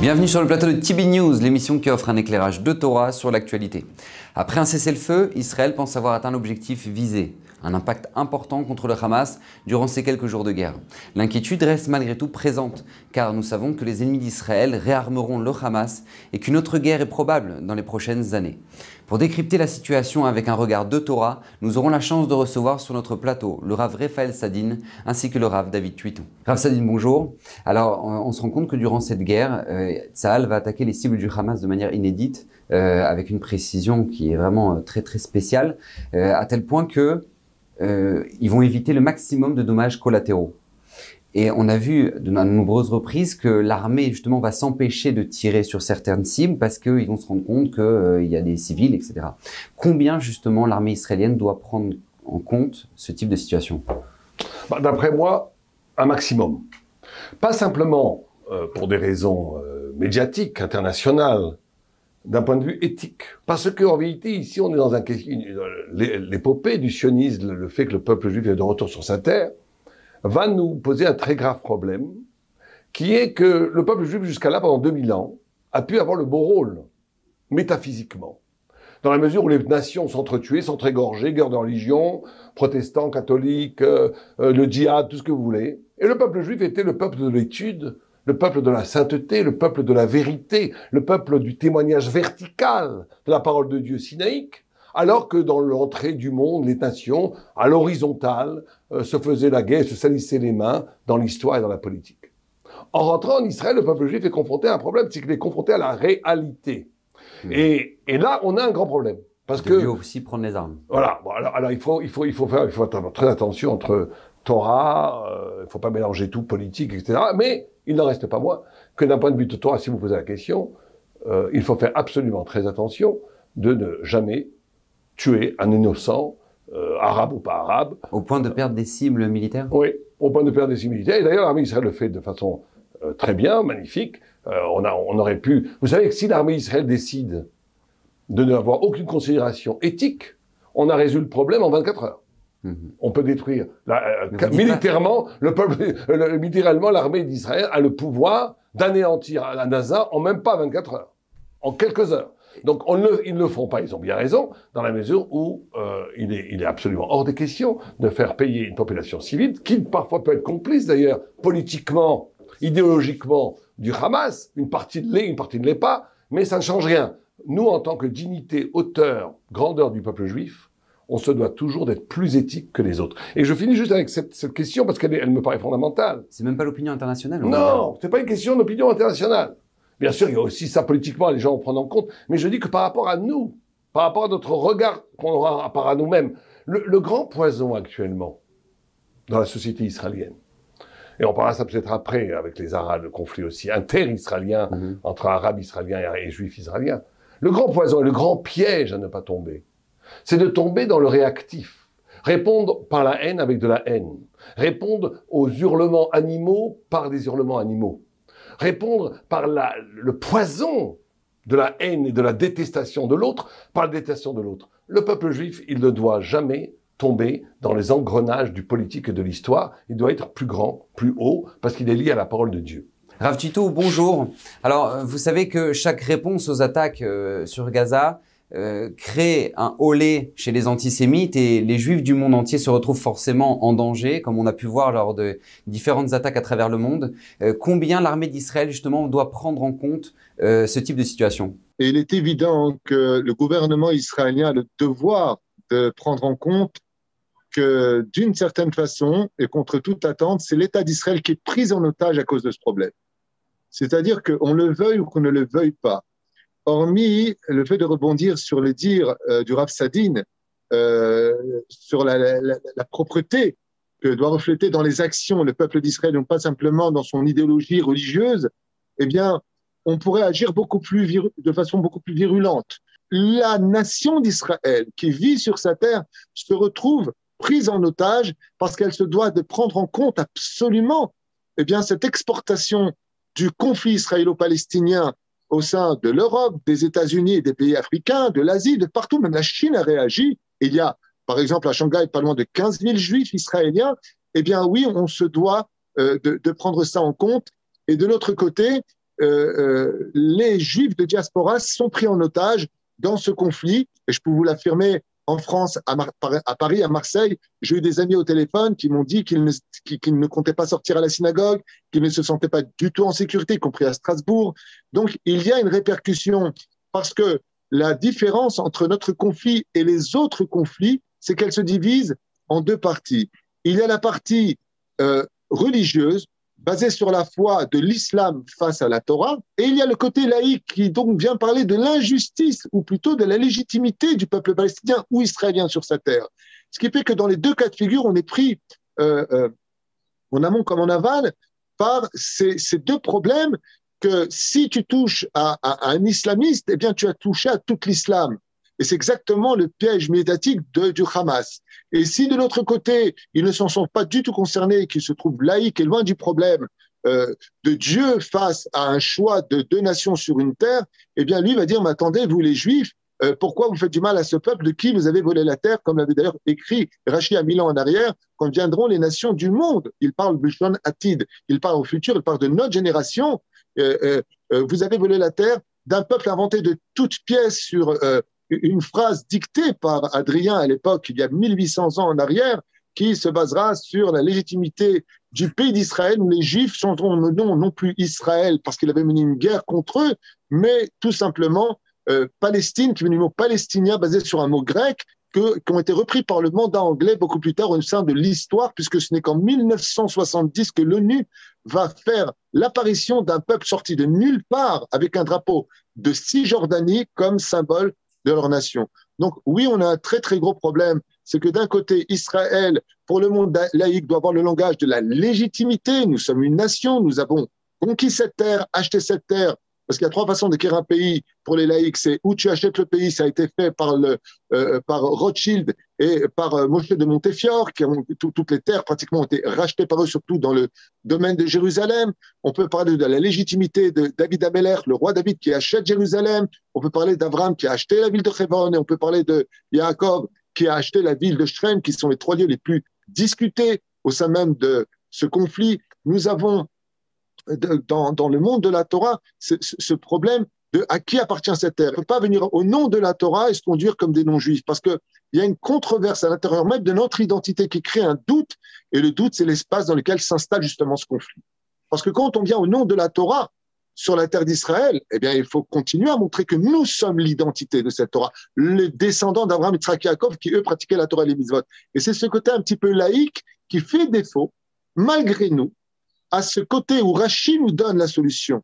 Bienvenue sur le plateau de TB News, l'émission qui offre un éclairage de Torah sur l'actualité. Après un cessez-le-feu, Israël pense avoir atteint l'objectif visé, un impact important contre le Hamas durant ces quelques jours de guerre. L'inquiétude reste malgré tout présente, car nous savons que les ennemis d'Israël réarmeront le Hamas et qu'une autre guerre est probable dans les prochaines années. Pour décrypter la situation avec un regard de Torah, nous aurons la chance de recevoir sur notre plateau le Rav Raphael Sadin ainsi que le Rav David Touitou. Rav Sadin, bonjour. Alors, on se rend compte que durant cette guerre, Tsahal va attaquer les cibles du Hamas de manière inédite, avec une précision qui est vraiment très très spéciale, à tel point que ils vont éviter le maximum de dommages collatéraux. Et on a vu de nombreuses reprises que l'armée justement va s'empêcher de tirer sur certaines cibles parce qu'ils vont se rendre compte qu'il y a des civils, etc. Combien justement l'armée israélienne doit prendre en compte ce type de situation? D'après moi, un maximum. Pas simplement pour des raisons médiatiques, internationales, d'un point de vue éthique. Parce qu'en vérité, ici, on est dans l'épopée du sionisme, le fait que le peuple juif est de retour sur sa terre, va nous poser un très grave problème, qui est que le peuple juif, jusqu'à là, pendant 2000 ans, a pu avoir le beau rôle, métaphysiquement. Dans la mesure où les nations s'entretuaient, s'entrégorgeaient, guerre de religion, protestants, catholiques, le djihad, tout ce que vous voulez. Et le peuple juif était le peuple de l'étude, le peuple de la sainteté, le peuple de la vérité, le peuple du témoignage vertical de la parole de Dieu sinaïque, alors que dans l'entrée du monde, les nations, à l'horizontale, se faisaient la guerre et se salissaient les mains dans l'histoire et dans la politique. En rentrant en Israël, le peuple juif est confronté à un problème, c'est qu'il est confronté à la réalité. Et là, on a un grand problème. Parce que... il faut aussi prendre les armes. Voilà. Bon, alors il faut faire très attention entre Torah, il ne faut pas mélanger tout, politique, etc. Mais il n'en reste pas moins que d'un point de vue de Torah, si vous posez la question, il faut faire absolument très attention de ne jamais tuer un innocent, arabe ou pas arabe. Au point de perdre des cibles militaires? Oui, au point de perdre des cibles militaires. Et d'ailleurs, l'armée israélienne le fait de façon très bien, magnifique. On aurait pu... Vous savez que si l'armée israélienne décide de n'avoir aucune considération éthique, on a résolu le problème en 24 heures. On peut détruire militairement le peuple, littéralement l'armée d'Israël a le pouvoir d'anéantir à la NASA en même pas 24 heures, en quelques heures. Donc ils ne le font pas, ils ont bien raison, dans la mesure où il est absolument hors des questions de faire payer une population civile, qui parfois peut être complice d'ailleurs, politiquement, idéologiquement, du Hamas, une partie de l'est, une partie ne l'est pas, mais ça ne change rien. Nous, en tant que dignité, hauteur, grandeur du peuple juif, on se doit toujours d'être plus éthique que les autres. Et je finis juste avec cette question parce qu'elle me paraît fondamentale. C'est même pas l'opinion internationale. Non, c'est pas une question d'opinion internationale. Bien sûr, il y a aussi ça politiquement, les gens vont prendre en compte. Mais je dis que par rapport à nous, par rapport à notre regard qu'on aura par à nous-mêmes, le grand poison actuellement dans la société israélienne, et on parlera ça peut-être après avec les Arabes, le conflit aussi inter-israélien, entre Arabes israéliens et Juifs israéliens, le grand poison et le grand piège à ne pas tomber, c'est de tomber dans le réactif, répondre par la haine avec de la haine, répondre aux hurlements animaux par des hurlements animaux, répondre par le poison de la haine et de la détestation de l'autre par la détestation de l'autre. Le peuple juif, il ne doit jamais tomber dans les engrenages du politique et de l'histoire, il doit être plus grand, plus haut, parce qu'il est lié à la parole de Dieu. Rav Touitou, bonjour. Alors, vous savez que chaque réponse aux attaques sur Gaza crée un holé chez les antisémites et les juifs du monde entier se retrouvent forcément en danger, comme on a pu voir lors de différentes attaques à travers le monde. Combien l'armée d'Israël, justement, doit prendre en compte ce type de situation? Et il est évident que le gouvernement israélien a le devoir de prendre en compte que, d'une certaine façon, et contre toute attente, c'est l'État d'Israël qui est pris en otage à cause de ce problème. C'est-à-dire qu'on le veuille ou qu'on ne le veuille pas. Hormis le fait de rebondir sur le dire du Rav Sadin, sur la propreté que doit refléter dans les actions le peuple d'Israël, non pas simplement dans son idéologie religieuse, eh bien, on pourrait agir de façon beaucoup plus virulente. La nation d'Israël, qui vit sur sa terre, se retrouve prise en otage parce qu'elle se doit de prendre en compte absolument eh bien, cette exportation du conflit israélo-palestinien au sein de l'Europe, des États-Unis et des pays africains, de l'Asie, de partout, même la Chine a réagi. Il y a, par exemple, à Shanghai, pas loin de 15 000 juifs israéliens. Eh bien oui, on se doit de prendre ça en compte. Et de l'autre côté, les Juifs de diaspora sont pris en otage dans ce conflit. Et je peux vous l'affirmer, en France, à Paris, à Marseille, j'ai eu des amis au téléphone qui m'ont dit qu'ils ne comptaient pas sortir à la synagogue, qu'ils ne se sentaient pas du tout en sécurité, y compris à Strasbourg. Donc, il y a une répercussion, parce que la différence entre notre conflit et les autres conflits, c'est qu'elle se divise en deux parties. Il y a la partie religieuse, basée sur la foi de l'islam face à la Torah, et il y a le côté laïque qui donc vient parler de l'injustice, ou plutôt de la légitimité du peuple palestinien ou israélien sur sa terre. Ce qui fait que dans les deux cas de figure, on est pris en amont comme en aval par ces deux problèmes, que si tu touches à un islamiste, eh bien tu as touché à tout l'islam. Et c'est exactement le piège médiatique du Hamas. Et si de l'autre côté, ils ne s'en sont pas du tout concernés, qu'ils se trouvent laïques et loin du problème de Dieu face à un choix de deux nations sur une terre, eh bien lui va dire « Mais attendez, vous les Juifs, pourquoi vous faites du mal à ce peuple de qui vous avez volé la terre ?» Comme l'avait d'ailleurs écrit Rashi à 1000 ans en arrière, « Quand viendront les nations du monde ?» Il parle Bishon Atid, il parle au futur, il parle de notre génération. Vous avez volé la terre d'un peuple inventé de toutes pièces sur... une phrase dictée par Hadrien à l'époque, il y a 1800 ans en arrière, qui se basera sur la légitimité du pays d'Israël, où les Juifs changeront le nom non plus Israël parce qu'il avait mené une guerre contre eux, mais tout simplement Palestine, qui est venu du mot palestinien basé sur un mot grec, qui ont été repris par le mandat anglais beaucoup plus tard au sein de l'histoire, puisque ce n'est qu'en 1970 que l'ONU va faire l'apparition d'un peuple sorti de nulle part avec un drapeau de Cisjordanie comme symbole de leur nation. Donc oui, on a un très très gros problème, c'est que d'un côté, Israël, pour le monde laïque, doit avoir le langage de la légitimité. Nous sommes une nation, nous avons conquis cette terre, acheté cette terre, parce qu'il y a trois façons d'acquérir un pays pour les laïcs, c'est où tu achètes le pays, ça a été fait par Rothschild et par Moshe de Montefiore, qui ont toutes les terres pratiquement ont été rachetées par eux, surtout dans le domaine de Jérusalem. On peut parler de la légitimité de David Hamelère, le roi David qui achète Jérusalem, on peut parler d'Abraham qui a acheté la ville de Sharon, et on peut parler de Yaakov qui a acheté la ville de Shrem, qui sont les trois lieux les plus discutés au sein même de ce conflit. Nous avons dans le monde de la Torah, ce problème de à qui appartient cette terre. On ne peut pas venir au nom de la Torah et se conduire comme des non-juifs, parce qu'il y a une controverse à l'intérieur même de notre identité qui crée un doute, et le doute, c'est l'espace dans lequel s'installe justement ce conflit. Parce que quand on vient au nom de la Torah sur la terre d'Israël, eh bien, il faut continuer à montrer que nous sommes l'identité de cette Torah, les descendants d'Abraham, Yitzhak et Yaakov, qui eux pratiquaient la Torah et les mitzvot. Et c'est ce côté un petit peu laïque qui fait défaut, malgré nous, à ce côté où Rashi nous donne la solution.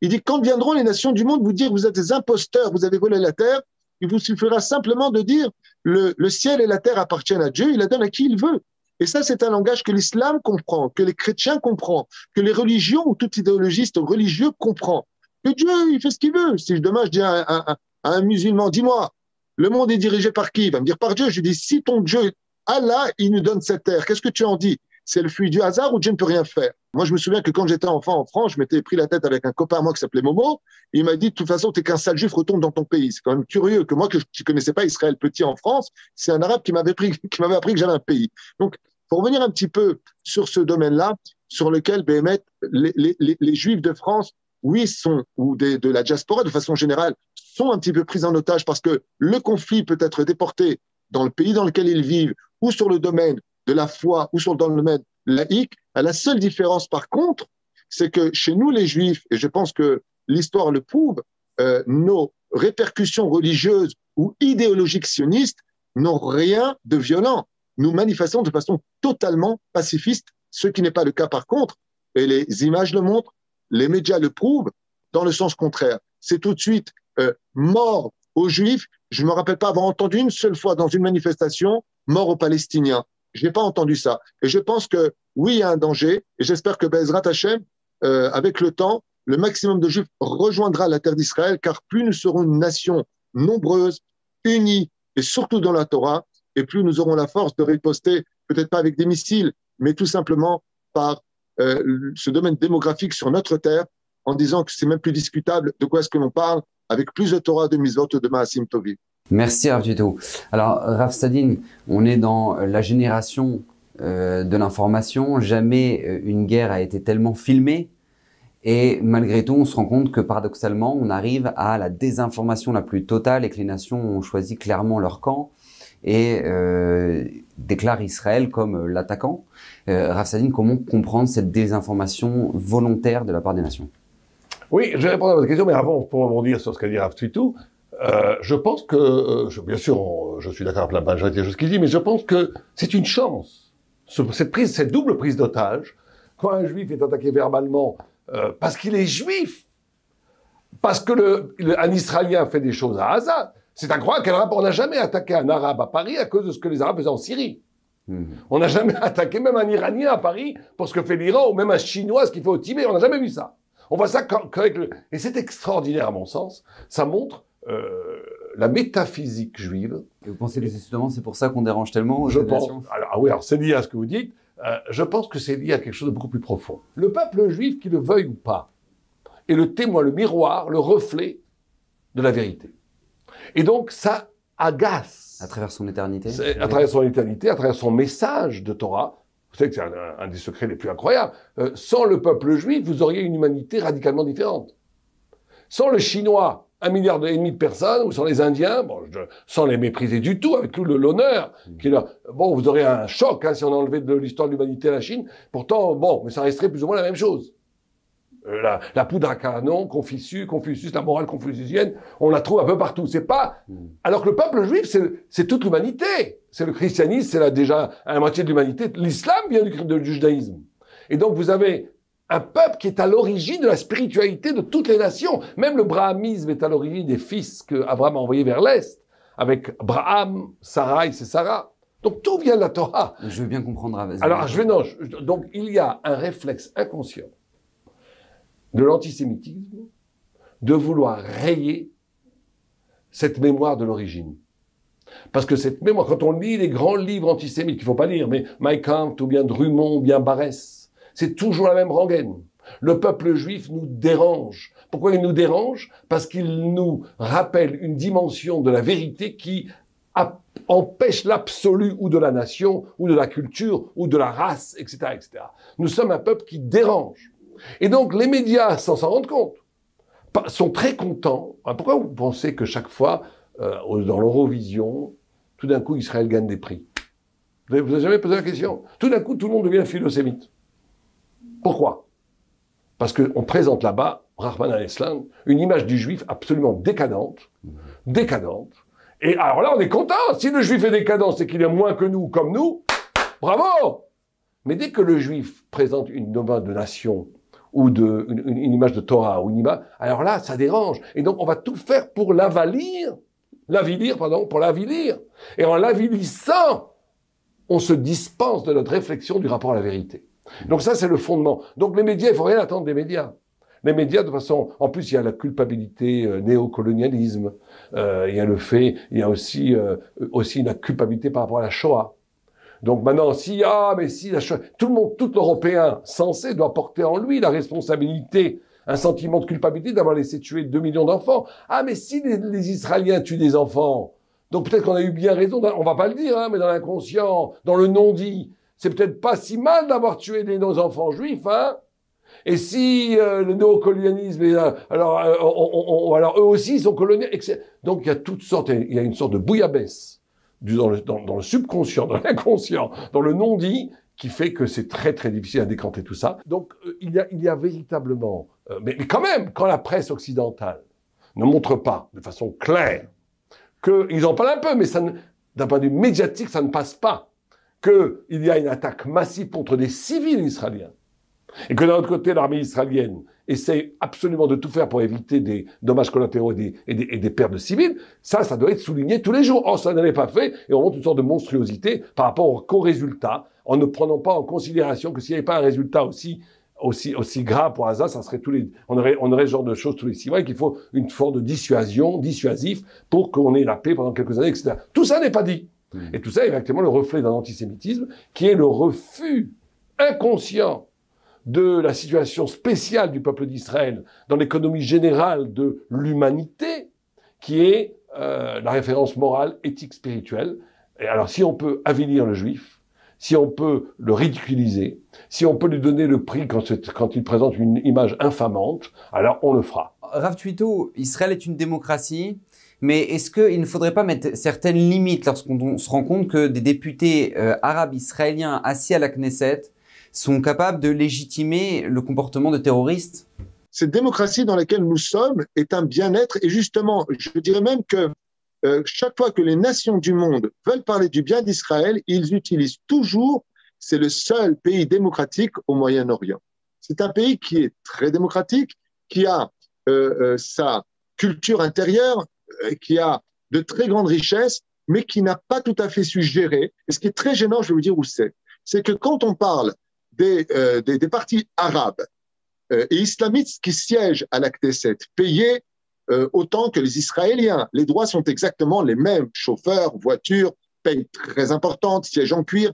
Il dit « Quand viendront les nations du monde vous dire vous êtes des imposteurs, vous avez volé la terre », il vous suffira simplement de dire « Le ciel et la terre appartiennent à Dieu, il la donne à qui il veut ». Et ça, c'est un langage que l'islam comprend, que les chrétiens comprennent, que les religions ou tout idéologiste religieux comprend. Que Dieu, il fait ce qu'il veut. Si demain, je dis à un musulman « Dis-moi, le monde est dirigé par qui ?» Il va me dire « Par Dieu ». Je lui dis « Si ton Dieu, Allah, il nous donne cette terre, qu'est-ce que tu en dis ? C'est le fruit du hasard ou Dieu ne peut rien faire ?» Moi, je me souviens que quand j'étais enfant en France, je m'étais pris la tête avec un copain à moi qui s'appelait Momo, et il m'a dit « De toute façon, t'es qu'un sale juif, retourne dans ton pays ». C'est quand même curieux que moi, que je ne connaissais pas Israël petit en France, c'est un arabe qui m'avait appris que j'avais un pays. Donc, pour revenir un petit peu sur ce domaine-là, sur lequel, les juifs de France, oui, ou de la diaspora, de façon générale, sont un petit peu pris en otage, parce que le conflit peut être déporté dans le pays dans lequel ils vivent, ou sur le domaine de la foi, ou sur le domaine laïque. La seule différence, par contre, c'est que chez nous, les Juifs, et je pense que l'histoire le prouve, nos répercussions religieuses ou idéologiques sionistes n'ont rien de violent. Nous manifestons de façon totalement pacifiste, ce qui n'est pas le cas, par contre, et les images le montrent, les médias le prouvent, dans le sens contraire. C'est tout de suite mort aux Juifs. Je ne me rappelle pas avoir entendu une seule fois dans une manifestation mort aux Palestiniens. Je n'ai pas entendu ça. Et je pense que, oui, il y a un danger. Et j'espère que Bezrat Hachem, avec le temps, le maximum de Juifs rejoindra la terre d'Israël, car plus nous serons une nation nombreuse, unie, et surtout dans la Torah, et plus nous aurons la force de riposter, peut-être pas avec des missiles, mais tout simplement par ce domaine démographique sur notre terre, en disant que c'est même plus discutable de quoi est-ce que l'on parle, avec plus de Torah, de mitzvot, de Maasim Tovim. Merci Rav Touitou. Alors Rav Sadin, on est dans la génération de l'information, jamais une guerre a été tellement filmée, et malgré tout on se rend compte que paradoxalement on arrive à la désinformation la plus totale et que les nations ont choisi clairement leur camp et déclarent Israël comme l'attaquant. Rav Sadin, comment comprendre cette désinformation volontaire de la part des nations? Oui, je vais répondre à votre question, mais avant, pour rebondir sur ce qu'a dit Rav Touitou, je pense que, bien sûr, je suis d'accord avec la majorité de ce qu'il dit, mais je pense que c'est une chance, cette double prise d'otage, quand un juif est attaqué verbalement parce qu'il est juif, parce que un Israélien fait des choses à Gaza, c'est incroyable, quel rapport, on n'a jamais attaqué un Arabe à Paris à cause de ce que les Arabes faisaient en Syrie. On n'a jamais attaqué même un Iranien à Paris pour ce que fait l'Iran, ou même un Chinois, ce qu'il fait au Tibet, on n'a jamais vu ça. On voit ça qu'avec le... Et c'est extraordinaire à mon sens, ça montre la métaphysique juive. Et vous pensez que justement c'est pour ça qu'on dérange tellement aux nations? Ah oui, alors c'est lié à ce que vous dites, je pense que c'est lié à quelque chose de beaucoup plus profond. Le peuple juif, qu'il le veuille ou pas, est le témoin, le miroir, le reflet de la vérité. Et donc ça agace. À travers son éternité? À travers son éternité, à travers son message de Torah. Vous savez que c'est un des secrets les plus incroyables. Sans le peuple juif, vous auriez une humanité radicalement différente. Sans le Chinois, 1,5 milliard de personnes, ou sans les Indiens, bon, sans les mépriser du tout, avec tout l'honneur qu'il a. Bon, vous aurez un choc hein, si on enlevait de l'histoire de l'humanité à la Chine. Pourtant, bon, mais ça resterait plus ou moins la même chose. La poudre à canon, Confucius, la morale confucienne, on la trouve un peu partout. C'est pas... Alors que le peuple juif, c'est toute l'humanité. C'est le christianisme, c'est déjà à la moitié de l'humanité. L'islam vient du judaïsme. Et donc vous avez un peuple qui est à l'origine de la spiritualité de toutes les nations. Même le brahamisme est à l'origine des fils qu'Abraham a envoyés vers l'Est, avec Braham, Sarai, c'est Sarah. Donc tout vient de la Torah. Je veux bien comprendre. Alors donc il y a un réflexe inconscient de l'antisémitisme, de vouloir rayer cette mémoire de l'origine. Parce que cette mémoire, quand on lit les grands livres antisémites, qu'il ne faut pas lire, mais Mein Kampf, ou bien Drummond, ou bien Barès, c'est toujours la même rengaine. Le peuple juif nous dérange. Pourquoi il nous dérange? Parce qu'il nous rappelle une dimension de la vérité qui empêche l'absolu ou de la nation, ou de la culture, ou de la race, etc., etc. Nous sommes un peuple qui dérange. Et donc, les médias, sans s'en rendre compte, sont très contents. Pourquoi vous pensez que chaque fois, dans l'Eurovision, tout d'un coup, Israël gagne des prix? Vous n'avez jamais posé la question. Tout d'un coup, tout le monde devient philosémite. Pourquoi? Parce qu'on présente là-bas, Rahman al-Islam, une image du juif absolument décadente. Décadente. Et alors là, on est content. Si le juif est décadent, c'est qu'il est moins que nous, comme nous. Bravo! Mais dès que le juif présente une image de nation, ou une image de Torah, ou une image, alors là, ça dérange. Et donc, on va tout faire pour l'avilir. Et en l'avilissant, on se dispense de notre réflexion du rapport à la vérité. Donc ça, c'est le fondement. Donc les médias, il ne faut rien attendre des médias. Les médias, de toute façon, en plus, il y a la culpabilité néocolonialisme, il y a le fait, il y a aussi la culpabilité par rapport à la Shoah. Donc maintenant, tout le monde, tout l'Européen sensé doit porter en lui la responsabilité, un sentiment de culpabilité d'avoir laissé tuer 2 millions d'enfants. Ah, mais si les Israéliens tuent des enfants, donc peut-être qu'on a eu bien raison, on va pas le dire, hein, mais dans l'inconscient, dans le non-dit, c'est peut-être pas si mal d'avoir tué nos enfants juifs, hein. Et si le néocolonialisme, alors eux aussi, ils sont colonialistes. Donc il y a une sorte de bouillabaisse. Dans le subconscient, dans l'inconscient, dans le non-dit, qui fait que c'est très très difficile à décanter tout ça. Donc il y a véritablement... mais quand même, quand la presse occidentale ne montre pas de façon claire qu'ils en parlent un peu, mais d'un point de vue médiatique, ça ne passe pas, qu'il y a une attaque massive contre des civils israéliens, et que d'un autre côté, l'armée israélienne essaie absolument de tout faire pour éviter des dommages collatéraux et des pertes de civils, ça doit être souligné tous les jours. Or, ça n'en est pas fait, et on montre une sorte de monstruosité par rapport au résultat, en ne prenant pas en considération que s'il n'y avait pas un résultat aussi grave pour Gaza, ça serait on aurait ce genre de choses tous les 6 mois, et qu'il faut une forme de dissuasif, pour qu'on ait la paix pendant quelques années, etc. Tout ça n'est pas dit. Et tout ça est effectivement le reflet d'un antisémitisme, qui est le refus inconscient de la situation spéciale du peuple d'Israël dans l'économie générale de l'humanité, qui est la référence morale, éthique, spirituelle. Et alors, si on peut avilir le juif, si on peut le ridiculiser, si on peut lui donner le prix quand il présente une image infamante, alors on le fera. Rav Touitou, Israël est une démocratie, mais est-ce qu'il ne faudrait pas mettre certaines limites lorsqu'on se rend compte que des députés arabes israéliens assis à la Knesset sont capables de légitimer le comportement de terroristes? Cette démocratie dans laquelle nous sommes est un bien-être, et justement, je dirais même que chaque fois que les nations du monde veulent parler du bien d'Israël, ils utilisent toujours, c'est le seul pays démocratique au Moyen-Orient. C'est un pays qui est très démocratique, qui a sa culture intérieure, qui a de très grandes richesses, mais qui n'a pas tout à fait su gérer. Et ce qui est très gênant, je vais vous dire où c'est que quand on parle des partis arabes et islamites qui siègent à la Knesset, payés autant que les Israéliens. Les droits sont exactement les mêmes. Chauffeurs, voitures, paye très importante, sièges en cuir.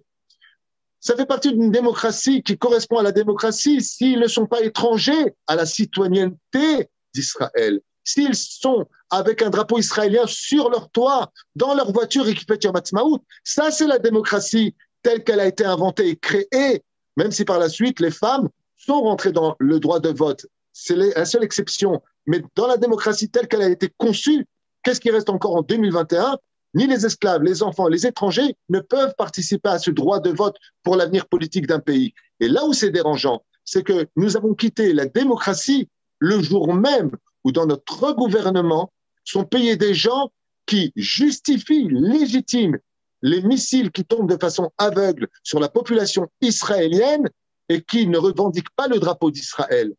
Ça fait partie d'une démocratie qui correspond à la démocratie s'ils ne sont pas étrangers à la citoyenneté d'Israël. S'ils sont avec un drapeau israélien sur leur toit, dans leur voiture et qui fêtent Yom Ha'atzmaout, ça c'est la démocratie telle qu'elle a été inventée et créée, même si par la suite les femmes sont rentrées dans le droit de vote. C'est la seule exception. Mais dans la démocratie telle qu'elle a été conçue, qu'est-ce qui reste encore en 2021? Ni les esclaves, les enfants, les étrangers ne peuvent participer à ce droit de vote pour l'avenir politique d'un pays. Et là où c'est dérangeant, c'est que nous avons quitté la démocratie le jour même où dans notre gouvernement sont payés des gens qui justifient, légitiment les missiles qui tombent de façon aveugle sur la population israélienne et qui ne revendiquent pas le drapeau d'Israël.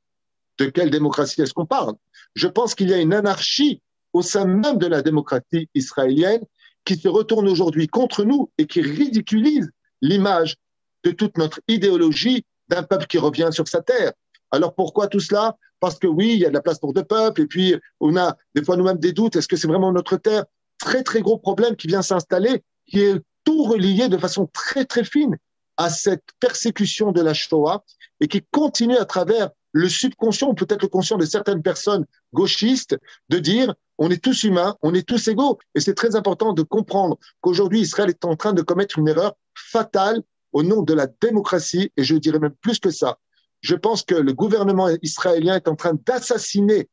De quelle démocratie est-ce qu'on parle? Je pense qu'il y a une anarchie au sein même de la démocratie israélienne qui se retourne aujourd'hui contre nous et qui ridiculise l'image de toute notre idéologie d'un peuple qui revient sur sa terre. Alors pourquoi tout cela? Parce que oui, il y a de la place pour deux peuples et puis on a des fois nous-mêmes des doutes, est-ce que c'est vraiment notre terre? Très très gros problème qui vient s'installer, qui est tout relié de façon très très fine à cette persécution de la Shoah et qui continue à travers le subconscient, ou peut-être le conscient de certaines personnes gauchistes, de dire on est tous humains, on est tous égaux. Et c'est très important de comprendre qu'aujourd'hui Israël est en train de commettre une erreur fatale au nom de la démocratie, et je dirais même plus que ça. Je pense que le gouvernement israélien est en train d'assassiner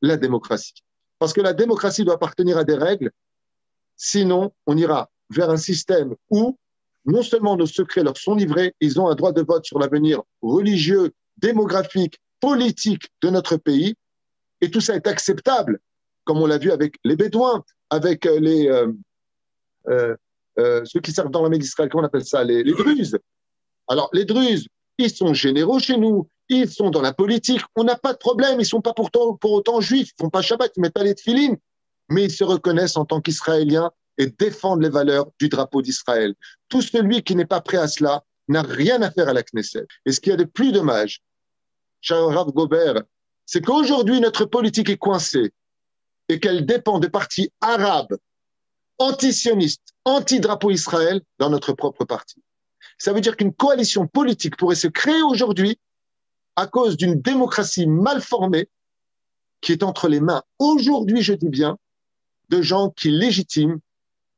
la démocratie. Parce que la démocratie doit appartenir à des règles, sinon on ira vers un système où non seulement nos secrets leur sont livrés, ils ont un droit de vote sur l'avenir religieux, démographique, politique de notre pays, et tout ça est acceptable, comme on l'a vu avec les Bédouins, avec ceux qui servent dans l'armée d'Israël, comment on appelle ça, les Druzes. Alors les Druzes, ils sont généraux chez nous, ils sont dans la politique, on n'a pas de problème, ils ne sont pas pour autant juifs, ils ne font pas Shabbat, ils ne mettent pas les tefilines, mais ils se reconnaissent en tant qu'Israéliens et défendent les valeurs du drapeau d'Israël. Tout celui qui n'est pas prêt à cela n'a rien à faire à la Knesset. Et ce qu'il y a de plus dommage, cher Rav Gobert, c'est qu'aujourd'hui notre politique est coincée et qu'elle dépend de partis arabes, anti-sionistes, anti-drapeau Israël dans notre propre parti. Ça veut dire qu'une coalition politique pourrait se créer aujourd'hui à cause d'une démocratie mal formée qui est entre les mains, aujourd'hui je dis bien, de gens qui légitiment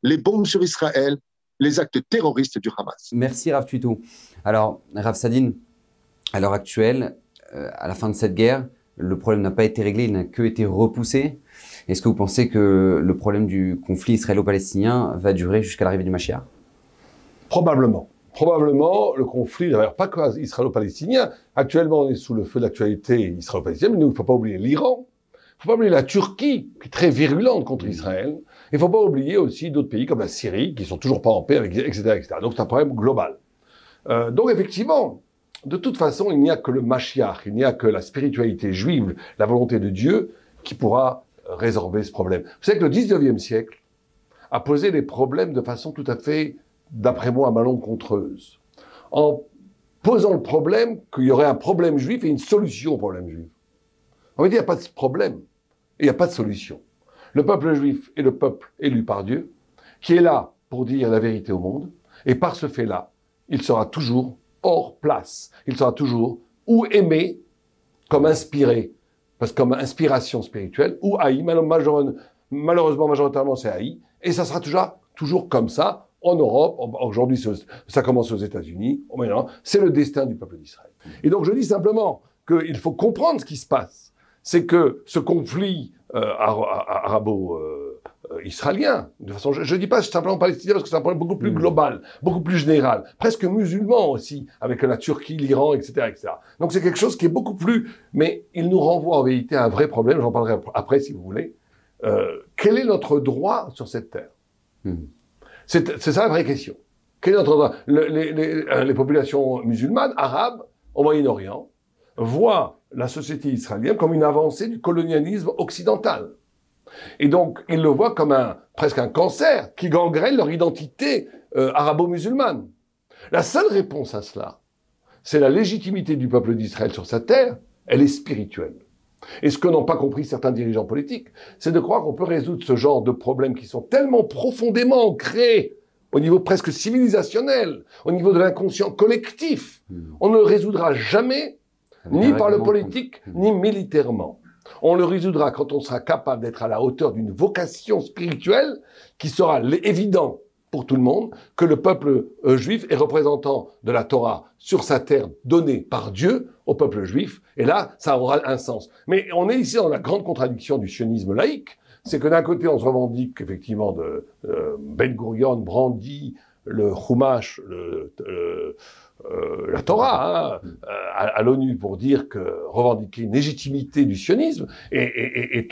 les bombes sur Israël, les actes terroristes du Hamas. Merci Rav Touitou. Alors Rav Sadin, à l'heure actuelle, à la fin de cette guerre, le problème n'a pas été réglé, il n'a que été repoussé. Est-ce que vous pensez que le problème du conflit israélo-palestinien va durer jusqu'à l'arrivée du Mashiach? Probablement. Probablement, le conflit, d'ailleurs pas que israélo-palestinien, actuellement on est sous le feu de l'actualité israélo-palestinienne, mais il ne faut pas oublier l'Iran. Il ne faut pas oublier la Turquie, qui est très virulente contre Israël. Il ne faut pas oublier aussi d'autres pays comme la Syrie, qui ne sont toujours pas en paix, etc. etc. Donc c'est un problème global. Donc effectivement, de toute façon, il n'y a que le Mashiach, il n'y a que la spiritualité juive, la volonté de Dieu, qui pourra résorber ce problème. Vous savez que le 19e siècle a posé les problèmes de façon tout à fait, d'après moi, malencontreuse. En posant le problème qu'il y aurait un problème juif et une solution au problème juif. En fait, il n'y a pas de problème. Il n'y a pas de solution. Le peuple juif est le peuple élu par Dieu, qui est là pour dire la vérité au monde, et par ce fait-là, il sera toujours hors place. Il sera toujours ou aimé comme inspiré, parce que comme inspiration spirituelle, ou haï, malheureusement, majoritairement c'est haï, et ça sera toujours comme ça, en Europe, aujourd'hui ça commence aux États-Unis, c'est le destin du peuple d'Israël. Et donc je dis simplement qu'il faut comprendre ce qui se passe. C'est que ce conflit arabo-israélien, de façon, je ne dis pas simplement palestinien, parce que c'est un problème beaucoup plus global, beaucoup plus général, presque musulman aussi, avec la Turquie, l'Iran, etc., etc. Donc c'est quelque chose qui est beaucoup plus... Mais il nous renvoie en vérité à un vrai problème, j'en parlerai après si vous voulez. Quel est notre droit sur cette terre? C'est ça la vraie question. Quel est notre droit? Les populations musulmanes, arabes, au Moyen-Orient, voient la société israélienne comme une avancée du colonialisme occidental. Et donc, ils le voient comme presque un cancer qui gangrène leur identité arabo-musulmane. La seule réponse à cela, c'est la légitimité du peuple d'Israël sur sa terre, elle est spirituelle. Et ce que n'ont pas compris certains dirigeants politiques, c'est de croire qu'on peut résoudre ce genre de problèmes qui sont tellement profondément ancrés au niveau presque civilisationnel, au niveau de l'inconscient collectif. On ne le résoudra jamais ni par le politique, ni militairement. On le résoudra quand on sera capable d'être à la hauteur d'une vocation spirituelle qui sera évident pour tout le monde que le peuple juif est représentant de la Torah sur sa terre donnée par Dieu au peuple juif. Et là, ça aura un sens. Mais on est ici dans la grande contradiction du sionisme laïque. C'est que d'un côté, on se revendique effectivement de Ben Gurion, brandit le Houmash, la Torah, à l'ONU pour dire que revendiquer une légitimité du sionisme et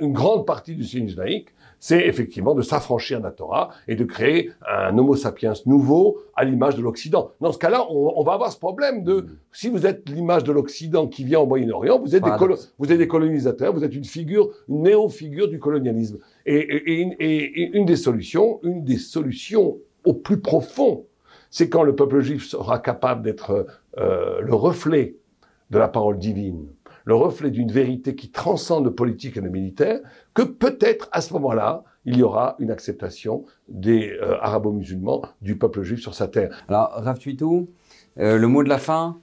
une grande partie du sionisme laïque, c'est effectivement de s'affranchir de la Torah et de créer un homo sapiens nouveau à l'image de l'Occident. Dans ce cas-là, on va avoir ce problème de si vous êtes l'image de l'Occident qui vient au Moyen-Orient, vous êtes des colonisateurs, vous êtes une néo-figure du colonialisme. Et une des solutions au plus profond, c'est quand le peuple juif sera capable d'être le reflet de la parole divine, le reflet d'une vérité qui transcende le politique et le militaire, que peut-être à ce moment-là, il y aura une acceptation des arabo-musulmans, du peuple juif sur sa terre. Alors, Rav Touitou, le mot de la fin.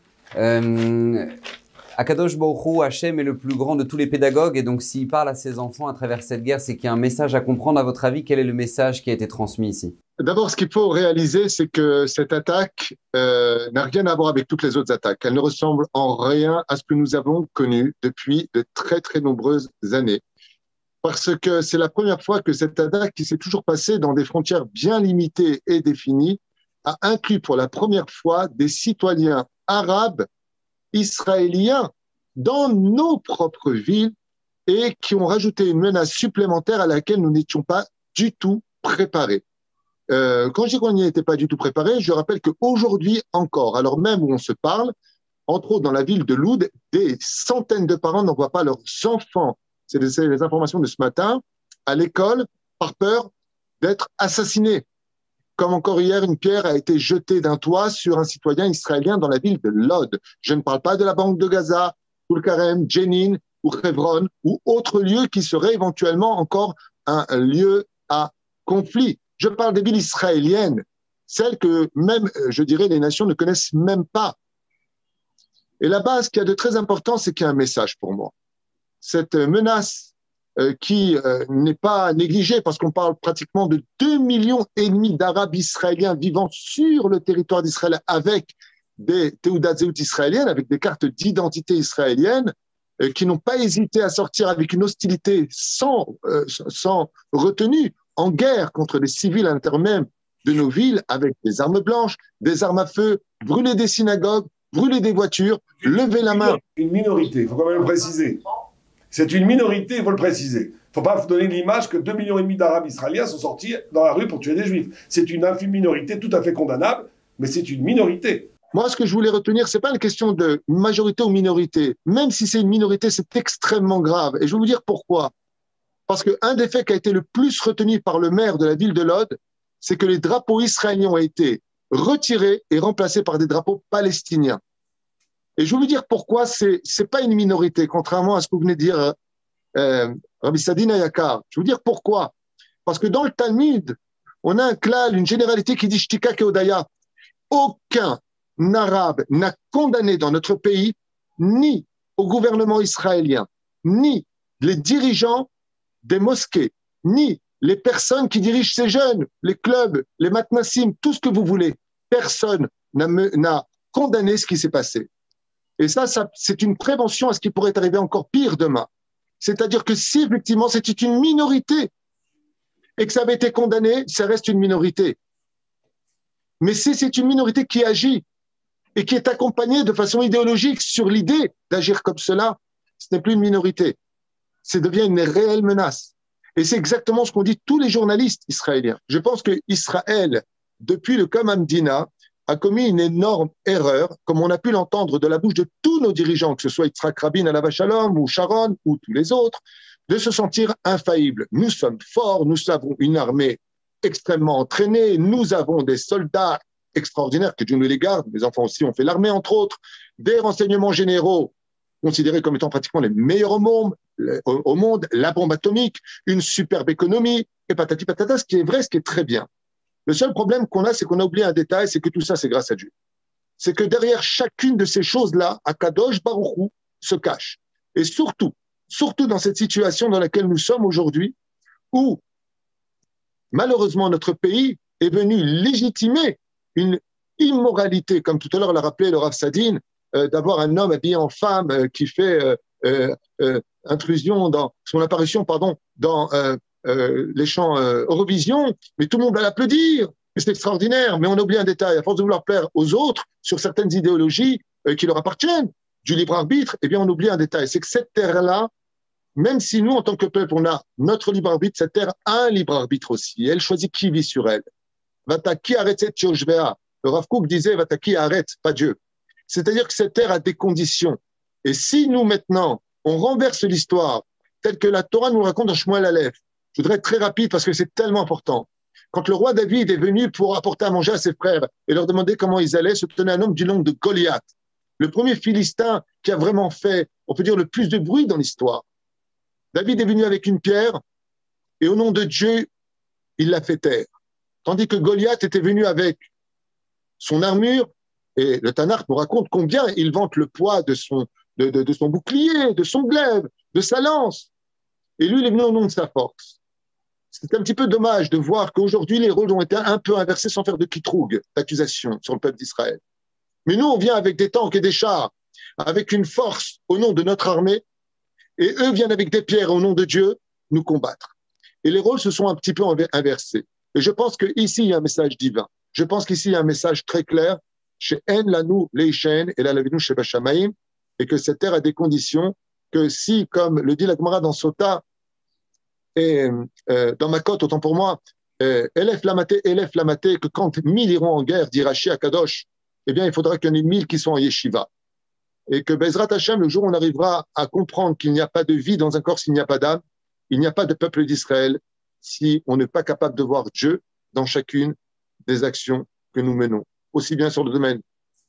Akadosh Baruch Hu, Hachem est le plus grand de tous les pédagogues, et donc s'il parle à ses enfants à travers cette guerre, c'est qu'il y a un message à comprendre. À votre avis, quel est le message qui a été transmis ici? D'abord, ce qu'il faut réaliser, c'est que cette attaque n'a rien à voir avec toutes les autres attaques. Elle ne ressemble en rien à ce que nous avons connu depuis de très très nombreuses années. Parce que c'est la première fois que cette attaque, qui s'est toujours passée dans des frontières bien limitées et définies, a inclus pour la première fois des citoyens arabes israéliens dans nos propres villes et qui ont rajouté une menace supplémentaire à laquelle nous n'étions pas du tout préparés. Quand je dis qu'on n'y était pas du tout préparés, je rappelle qu'aujourd'hui encore, alors même où on se parle, entre autres dans la ville de Loud, des centaines de parents n'envoient pas leurs enfants, c'est les informations de ce matin, à l'école par peur d'être assassinés. Comme encore hier, une pierre a été jetée d'un toit sur un citoyen israélien dans la ville de Lod. Je ne parle pas de la banque de Gaza, Tulkarem, Jenin ou Hebron ou autre lieu qui serait éventuellement encore un lieu à conflit. Je parle des villes israéliennes, celles que même, je dirais, les nations ne connaissent même pas. Et là-bas, ce qu'il y a de très important, c'est qu'il y a un message pour moi. Cette menace qui n'est pas négligé, parce qu'on parle pratiquement de 2,5 millions d'Arabes israéliens vivant sur le territoire d'Israël avec des Teoudat Zeut israéliennes, avec des cartes d'identité israéliennes, qui n'ont pas hésité à sortir avec une hostilité sans retenue, en guerre contre les civils à l'intérieur même de nos villes, avec des armes blanches, des armes à feu, brûler des synagogues, brûler des voitures, lever la main. Une minorité, il faut quand même le préciser. C'est une minorité, il faut le préciser. Il ne faut pas donner l'image que 2,5 millions d'Arabes israéliens sont sortis dans la rue pour tuer des Juifs. C'est une infime minorité tout à fait condamnable, mais c'est une minorité. Moi, ce que je voulais retenir, ce n'est pas une question de majorité ou minorité. Même si c'est une minorité, c'est extrêmement grave. Et je vais vous dire pourquoi. Parce qu'un des faits qui a été le plus retenu par le maire de la ville de Lod, c'est que les drapeaux israéliens ont été retirés et remplacés par des drapeaux palestiniens. Et je vais vous dire pourquoi ce n'est pas une minorité, contrairement à ce que vous venez de dire, Rabbi Sadin Ayakar. Je vais vous dire pourquoi. Parce que dans le Talmud, on a un klal, une généralité qui dit Shtika Keodaya. Aucun arabe n'a condamné dans notre pays, ni au gouvernement israélien, ni les dirigeants des mosquées, ni les personnes qui dirigent ces jeunes, les clubs, les matnassim, tout ce que vous voulez, personne n'a condamné ce qui s'est passé. Et ça, c'est une prévention à ce qui pourrait arriver encore pire demain. C'est-à-dire que si, effectivement, c'était une minorité et que ça avait été condamné, ça reste une minorité. Mais si c'est une minorité qui agit et qui est accompagnée de façon idéologique sur l'idée d'agir comme cela, ce n'est plus une minorité. Ça devient une réelle menace. Et c'est exactement ce qu'ont dit tous les journalistes israéliens. Je pense qu'Israël, depuis le cas Mamdina, a commis une énorme erreur, comme on a pu l'entendre de la bouche de tous nos dirigeants, que ce soit Yitzhak Rabin à la Vachalom ou Sharon ou tous les autres, de se sentir infaillibles. Nous sommes forts, nous avons une armée extrêmement entraînée, nous avons des soldats extraordinaires, que Dieu nous les garde, les enfants aussi ont fait l'armée entre autres, des renseignements généraux considérés comme étant pratiquement les meilleurs au monde, la bombe atomique, une superbe économie, et patati patata, ce qui est vrai, ce qui est très bien. Le seul problème qu'on a, c'est qu'on a oublié un détail, c'est que tout ça, c'est grâce à Dieu. C'est que derrière chacune de ces choses-là, Akadosh Baruch Hu se cache. Et surtout dans cette situation dans laquelle nous sommes aujourd'hui, où malheureusement notre pays est venu légitimer une immoralité, comme tout à l'heure l'a rappelé le Rav Sadin, d'avoir un homme habillé en femme qui fait son apparition dans les chants Eurovision, mais tout le monde va l'applaudir, mais c'est extraordinaire, mais on oublie un détail, à force de vouloir plaire aux autres sur certaines idéologies qui leur appartiennent, du libre arbitre, eh bien on oublie un détail, c'est que cette terre-là, même si nous en tant que peuple on a notre libre arbitre, cette terre a un libre arbitre aussi, elle choisit qui vit sur elle. Vataki arrête cette Yoshvea, le Rav Kook disait Vataki arrête, pas Dieu. C'est-à-dire que cette terre a des conditions, et si nous maintenant on renverse l'histoire telle que la Torah nous raconte dans Shmuel Aleph, je voudrais être très rapide parce que c'est tellement important. Quand le roi David est venu pour apporter à manger à ses frères et leur demander comment ils allaient, se tenait un homme du nom de Goliath, le premier Philistin qui a vraiment fait, on peut dire, le plus de bruit dans l'histoire. David est venu avec une pierre et au nom de Dieu, il l'a fait taire. Tandis que Goliath était venu avec son armure et le Tanakh nous raconte combien il vante le poids de son bouclier, de son glaive, de sa lance. Et lui, il est venu au nom de sa force. C'est un petit peu dommage de voir qu'aujourd'hui, les rôles ont été un peu inversés sans faire de kitrougue, d'accusation sur le peuple d'Israël. Mais nous, on vient avec des tanks et des chars, avec une force au nom de notre armée, et eux viennent avec des pierres au nom de Dieu nous combattre. Et les rôles se sont un petit peu inversés. Et je pense qu'ici, il y a un message divin. Je pense qu'ici, il y a un message très clair, chez En Lanou Leishen et la Lavinu Sheba Shamaim, et que cette terre a des conditions que si, comme le dit la Gemara dans Sota, et dans ma cote, autant pour moi, élève la maté, que quand 1000 iront en guerre, dit Rashi à Kadosh, eh bien, il faudra qu'il y en ait 1000 qui sont en yeshiva. Et que Bezrat Hachem, le jour où on arrivera à comprendre qu'il n'y a pas de vie dans un corps s'il n'y a pas d'âme, il n'y a pas de peuple d'Israël si on n'est pas capable de voir Dieu dans chacune des actions que nous menons, aussi bien sur le domaine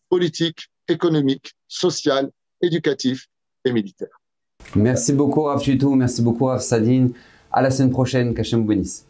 politique, économique, social, éducatif et militaire. Merci beaucoup Rav Touitou, merci beaucoup Rav Sadin. À la semaine prochaine, qu'Hachem vous bénisse.